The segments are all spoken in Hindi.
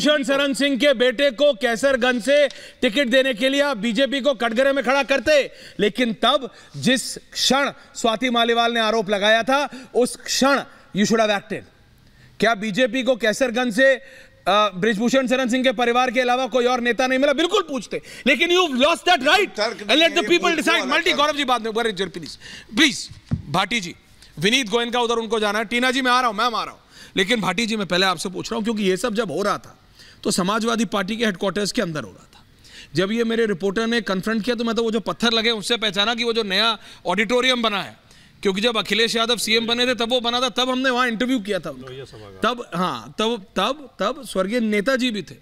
भूषण शरण सिंह के बेटे को कैसरगंज से टिकट देने के लिए आप बीजेपी को कटघरे में खड़ा करते, लेकिन तब जिस क्षण स्वाति मालीवाल ने आरोप लगाया था उस क्षण यू शुड हैव एक्टेड। क्या बीजेपी को कैसरगंज से ब्रिजभूषण शरण सिंह के परिवार के अलावा कोई और नेता नहीं मिला? बिल्कुल पूछते, लेकिन you lost that right and let the people decide. मल्टी गौरव जी बाद में, प्लीज प्लीज भाटी जी, विनीत गोयनका उधर, उनको जाना है। टीना जी मैं आ रहा हूं, मैम आ रहा हूं, लेकिन भाटी जी मैं पहले आपसे पूछ रहा हूं, क्योंकि ये सब जब हो रहा था तो समाजवादी पार्टी के हेडक्वार्टर्स के अंदर हो रहा था। जब ये मेरे रिपोर्टर ने कन्फ्रंट किया तो मैं तो वो जो पत्थर लगे उससे पहचाना कि वो जो नया ऑडिटोरियम बना है, क्योंकि जब अखिलेश यादव सीएम बने थे तब वो बना था, तब हमने वहां इंटरव्यू किया था उनका। तब हाँ तब तब तब स्वर्गीय नेताजी भी थे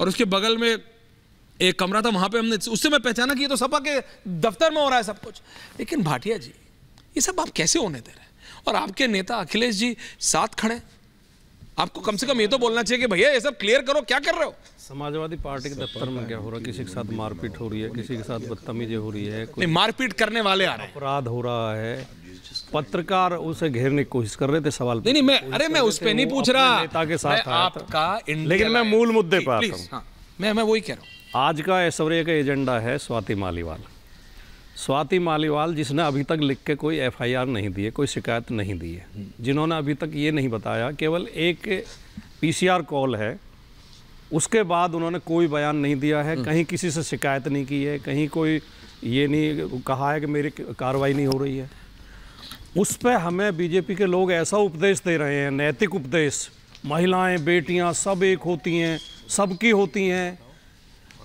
और उसके बगल में एक कमरा था, वहां पे हमने उससे मैं पहचाना कि ये तो सपा के दफ्तर में हो रहा है सब कुछ। लेकिन भाटिया जी ये सब आप कैसे होने दे रहे हैं? और आपके नेता अखिलेश जी साथ खड़े, आपको कम से कम ये तो बोलना चाहिए कि भैया ये सब क्लियर करो, क्या कर रहे हो? समाजवादी पार्टी के दफ्तर में क्या हो रहा है? किसी के साथ मारपीट हो रही है, किसी के साथ बदतमीजी हो रही है, मारपीट करने वाले आ रहे हैं, अपराध हो रहा है, पत्रकार उसे घेरने की कोशिश कर रहे थे, सवाल नहीं नहीं मैं अरे मैं उस पे नहीं पूछ रहा, नेता के साथ आपका, लेकिन मैं मूल मुद्दे पर आता हूं। हाँ, मैं वही कह रहा हूं। आज का ऐश्वर्य का एजेंडा है स्वाति मालीवाल। स्वाति मालीवाल जिसने अभी तक लिख के कोई एफआईआर नहीं दी है, कोई शिकायत नहीं दी है, जिन्होंने अभी तक ये नहीं बताया, केवल एक पीसीआर कॉल है, उसके बाद उन्होंने कोई बयान नहीं दिया है, कहीं किसी से शिकायत नहीं की है, कहीं कोई ये नहीं कहा है कि मेरी कार्रवाई नहीं हो रही है। उस पर हमें बीजेपी के लोग ऐसा उपदेश दे रहे हैं, नैतिक उपदेश, महिलाएं बेटियां सब एक होती हैं, सबकी होती हैं।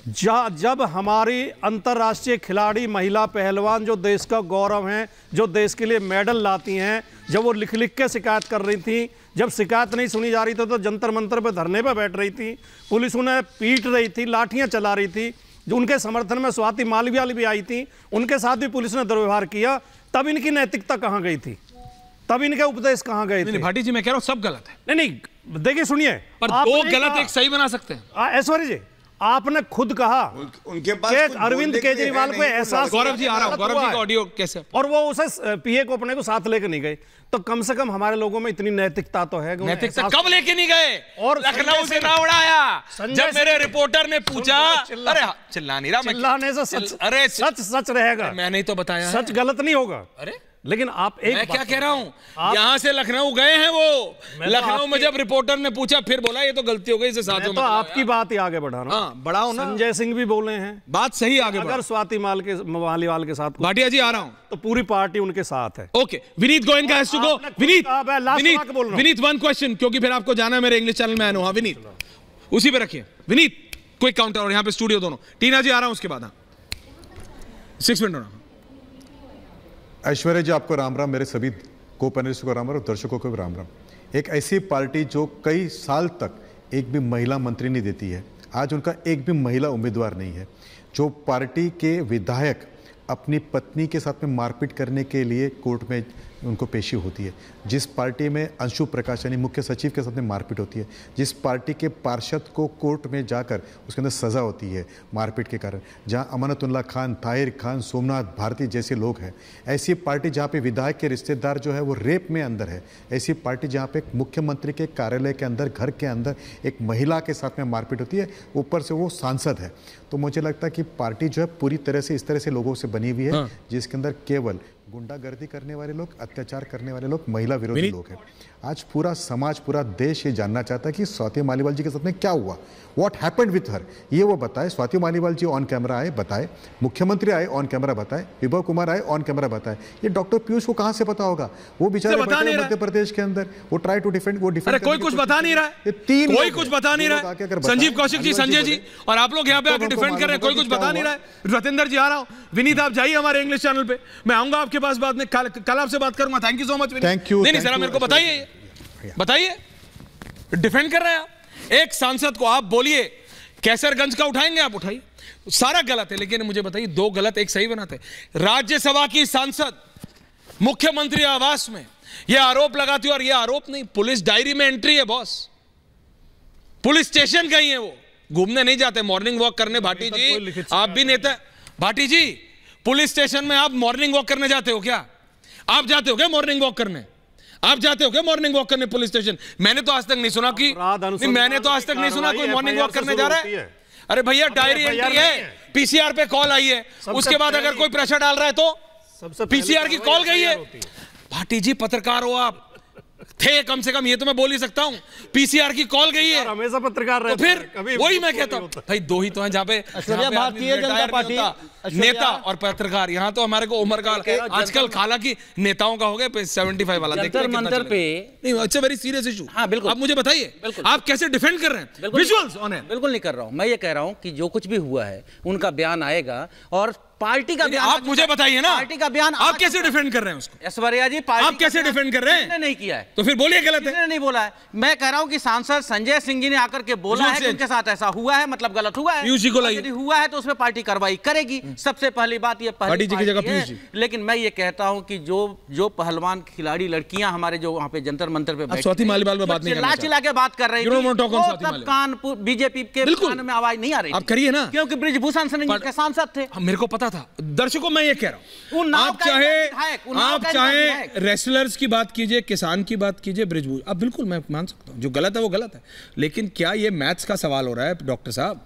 जब हमारी अंतर्राष्ट्रीय खिलाड़ी महिला पहलवान जो देश का गौरव हैं, जो देश के लिए मेडल लाती हैं, जब वो लिख लिख के शिकायत कर रही थी, जब शिकायत नहीं सुनी जा रही थी तो जंतर मंतर पर धरने पर बैठ रही थी, पुलिस उन्हें पीट रही थी, लाठियाँ चला रही थी, जो उनके समर्थन में स्वाति मालीवाल भी आई थी, उनके साथ भी पुलिस ने दुर्व्यवहार किया, तब इनकी नैतिकता कहाँ गई थी? तब इनके उपदेश कहाँ गए थे? भाटी जी मैं कह रहा हूँ सब गलत है। नहीं नहीं देखिए सुनिए, पर दो गलत एक सही बना सकते हैं। ऐश्वर्य जी आपने खुद कहा उनके पास अरविंद केजरीवाल को एहसास, गौरव जी आ रहा हूं, गौरव जी का ऑडियो कैसे, और वो उसे पीए को अपने को साथ लेकर नहीं गए, तो कम से कम हमारे लोगों में इतनी नैतिकता तो है। नैतिकता कब लेके नहीं गए? और लखनऊ से ना उड़ाया जब मेरे रिपोर्टर ने पूछा, अरे चिल्ला नहीं रहा, चिल्लाने से सच, अरे सच सच रहेगा, मैंने तो बताया सच गलत नहीं होगा। अरे लेकिन आप एक, मैं क्या कह रहा हूं, यहाँ से लखनऊ गए हैं वो, लखनऊ में जब रिपोर्टर ने पूछा फिर बोला ये तो गलती हो गई, इसे साथ में तो आपकी बात ही आगे बढ़ाना। हाँ, बढ़ाओ ना। संजय सिंह भी बोले हैं बात सही, आगे अगर स्वाति मालीवाल के साथ भाटिया जी आ रहा हूँ तो पूरी पार्टी उनके साथ है। Okay Vineet Goenka has to go. Vineet Vineet one question, क्योंकि फिर आपको जाना है मेरे इंग्लिश चैनल में, आना विनीत उसी पे रखिए। विनीत क्विक काउंटर और यहाँ पे स्टूडियो दोनों, टीना जी आ रहा हूँ उसके बाद 6 मिनट होना। ऐश्वर्य जी आपको राम राम, मेरे सभी को पैनलिस्ट को राम राम और दर्शकों को भी राम राम। एक ऐसी पार्टी जो कई साल तक एक भी महिला मंत्री नहीं देती है, आज उनका एक भी महिला उम्मीदवार नहीं है, जो पार्टी के विधायक अपनी पत्नी के साथ में मारपीट करने के लिए कोर्ट में उनको पेशी होती है, जिस पार्टी में अंशु प्रकाश यानी मुख्य सचिव के साथ में मारपीट होती है, जिस पार्टी के पार्षद को कोर्ट में जाकर उसके अंदर सज़ा होती है मारपीट के कारण, जहां अमानतुल्लाह खान, ताहिर खान, सोमनाथ भारती जैसे लोग हैं, ऐसी पार्टी जहां पे विधायक के रिश्तेदार जो है वो रेप में अंदर है, ऐसी पार्टी जहाँ पर मुख्यमंत्री के कार्यालय के अंदर, घर के अंदर एक महिला के साथ में मारपीट होती है, ऊपर से वो सांसद है। तो मुझे लगता है कि पार्टी जो है पूरी तरह से इस तरह से लोगों से बनी हुई है, जिसके अंदर केवल गुंडागर्दी करने वाले लोग, अत्याचार करने वाले लोग, महिला विरोधी लोग हैं। आज पूरा समाज, पूरा देश ये जानना चाहता है कि स्वाति मालीवाल जी के साथ में क्या हुआ, व्हाट हैपेंड विथ हर, ये वो बताए। स्वाति मालीवाल जी ऑन कैमरा आए बताए, मुख्यमंत्री आए ऑन कैमरा बताए, विभव कुमार आए ऑन कैमरा बताए, ये डॉक्टर पीयूष को कहाँ से पता होगा? वो बेचारे मध्य प्रदेश के अंदर वो ट्राई टू डिफेंड, वो डिफेंड, कोई कुछ बता नहीं रहा, तीन कोई कुछ बता नहीं रहा। संजीव कौशिक जी, संजय जी और आप लोग यहाँ पे आकर डिफेंड कर रहे हैं, कोई कुछ बता नहीं रहा है। रतेंद्र जी आ रहा हूँ, विनीत आप जाइए हमारे इंग्लिश चैनल पे, मैं आऊंगा आपके पास बाद में, कल आपसे बात करूंगा। Thank you so much. Thank you. नहीं सर मेरे को बताइए डिफेंड कर रहे हैं आप एक सांसद को, आप बोलिए कैसरगंज का उठाएंगे आप, उठाइए, सारा गलत है, लेकिन मुझे बताइए दो गलत एक सही बनाते। राज्यसभा की सांसद मुख्यमंत्री आवास में यह आरोप लगाती है, और यह आरोप नहीं पुलिस डायरी में एंट्री है बॉस, पुलिस स्टेशन गई है वो, घूमने नहीं जाते, मॉर्निंग वॉक करने। भाटी जी आप भी नेता, भाटी जी पुलिस स्टेशन में आप मॉर्निंग वॉक करने जाते हो क्या? आप जाते हो क्या मॉर्निंग वॉक करने? आप जाते हो क्या मॉर्निंग वॉक करने पुलिस स्टेशन? मैंने तो आज तक नहीं सुना कि मैंने तो आज तक नहीं सुना कोई मॉर्निंग वॉक करने जा रहा है। अरे भैया डायरी एंट्री है, पीसीआर पे कॉल आई है, उसके बाद अगर कोई प्रेशर डाल रहा है तो पीसीआर की कॉल गई है। भाटी जी पत्रकार हो आप थे, कम से कम ये तो मैं बोल ही सकता हूँ, पीसीआर की कॉल गई है, हमेशा पत्रकार रहे तो फिर वही मैं कहता हूँ भाई दो ही तो हैं जहाँ पे भारतीय जनता पार्टी नेता और पत्रकार। यहाँ तो हमारे को उम्र का आजकल खाला की नेताओं का हो गया 75 वाला। जंतर मंतर पे it's a very serious issue. हाँ बिल्कुल, आप मुझे बताइए आप कैसे डिफेंड कर रहे हैं? विजुअल्स ऑन है, बिल्कुल नहीं कर रहा हूँ मैं, ये कह रहा हूँ कि जो कुछ भी हुआ है उनका बयान आएगा और पार्टी का बयान। आप मुझे बताइए ना पार्टी का बयान आप कैसे डिफेंड कर रहे हैं उसको? ऐश्वर्या जी पार्टी आप कैसे डिफेंड कर रहे हैं? मैंने नहीं किया है तो फिर बोलिए गलत है। नहीं बोला है, मैं कह रहा हूं कि सांसद संजय सिंह जी ने आकर के बोला है कि उनके साथ ऐसा हुआ है, मतलब गलत हुआ है। यदि हुआ है तो उसमें पार्टी कार्रवाई करेगी, सबसे पहली बात ये पार्टी की जगह। लेकिन मैं ये कहता हूँ कि जो पहलवान खिलाड़ी लड़कियां हमारे जो वहाँ पे जंतर मंतर पे स्वाति मालीवाल में बात चिल्ला चिल्ला के बात कर रही है, कानपुर बीजेपी के कान में आवाज नहीं आ रही, आप करिए ना, क्योंकि ब्रिजभूषण सिंह जी के सांसद थे। मेरे को था दर्शकों मैं ये कह रहा हूं आप चाहे रेसलर्स की बात कीजिए, किसान की बात कीजिए, ब्रिजभूषण, आप बिल्कुल मैं मान सकता हूं जो गलत है वो गलत है, लेकिन क्या ये मैथ्स का सवाल हो रहा है? डॉक्टर साहब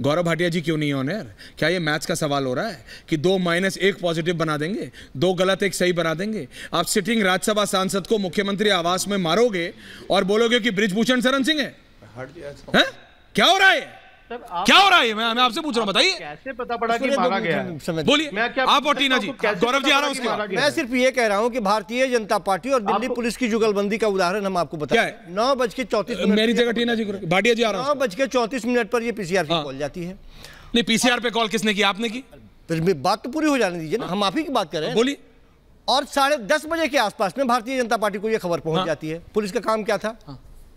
गौरव भाटिया जी क्यों नहीं ऑन एयर? क्या ये मैथ्स का सवाल हो रहा है कि 2 - 1 पॉजिटिव बना देंगे, 2 गलत 1 सही बना देंगे? आप सिटिंग राज्यसभा सांसद को मुख्यमंत्री आवास में मारोगे और बोलोगे कि ब्रिजभूषण शरण सिंह है? क्या हो रहा है? क्या हो रहा है? मैं आपसे पूछ रहा हूँ, बताइए कैसे पता पड़ा कि मारा गया? बोलिए आप और टीना जी, गौरव जी आ रहा हूँ। मैं सिर्फ ये कह रहा हूँ कि भारतीय जनता पार्टी और दिल्ली पुलिस की जुगलबंदी का उदाहरण हम आपको बताएं। 9:34 मेरी जगह टीना जी, भाटिया जी आ रहा हूँ। 9:34 पर ये पीसीआर की कॉल जाती है। नहीं, पीसीआर पे कॉल किसने की? आपने की। बात तो पूरी हो जाने दीजिए ना, हम आप ही की बात कर रहे हैं। बोलिए। और 10:30 के आसपास में भारतीय जनता पार्टी को यह खबर पहुंच जाती है। पुलिस का काम क्या था?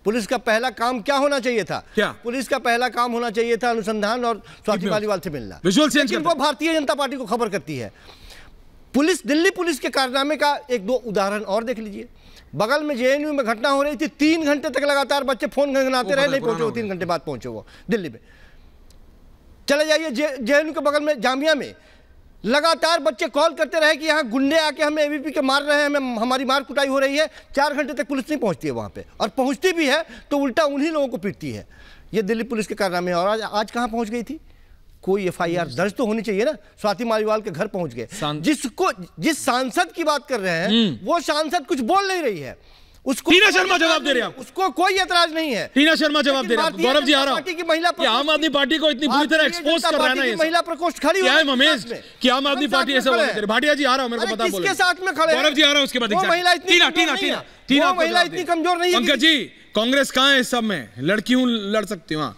पुलिस का पहला काम क्या होना चाहिए था? पुलिस का पहला काम होना चाहिए था अनुसंधान और स्वाति मालीवाल से मिलना। वो भारतीय जनता पार्टी को खबर करती है। पुलिस, दिल्ली पुलिस के कारनामे का 1-2 उदाहरण और देख लीजिए। बगल में जेएनयू में घटना हो रही थी, 3 घंटे तक लगातार बच्चे फोन घंघनाते रहे, नहीं पहुंचे, 3 घंटे बाद पहुंचे वो दिल्ली में। चले जाइए जेएनयू के बगल में जामिया में, लगातार बच्चे कॉल करते रहे कि यहाँ गुंडे आके हमें एबीपी के मार रहे हैं, हमें हमारी मार कुटाई हो रही है। 4 घंटे तक पुलिस नहीं पहुँचती है वहाँ पे, और पहुँचती भी है तो उल्टा उन्हीं लोगों को पीटती है। ये दिल्ली पुलिस के कारनामे हैं। और आज कहाँ पहुँच गई थी? कोई एफआईआर दर्ज तो होनी चाहिए ना। स्वाति मालीवाल के घर पहुँच गए। जिस सांसद की बात कर रहे हैं वो सांसद कुछ बोल नहीं रही है, उसको टीना शर्मा जवाब दे रहे हैं। उसको कोई एतराज नहीं है। टीना शर्मा जवाब दे रहे हैं। गौरव जी आ रहा हूं, आम आदमी पार्टी को इतनी बुरी तरह एक्सपोज कर रहा है ना, महिला प्रकोष्ठ खड़ी हो रही है कि आम आदमी पार्टी ऐसा बोल रही है। भाटिया जी आ रहा हूं, मेरे को पता बोल रहे हैं, किसके साथ में खड़े हैं? गौरव जी आ रहा हूं, उसके बाद टीना टीना टीना टीना महिला इतनी कमजोर नहीं है। पंकज जी, कांग्रेस कहां है इस सब में? लड़की हूं, लड़ सकती हूं।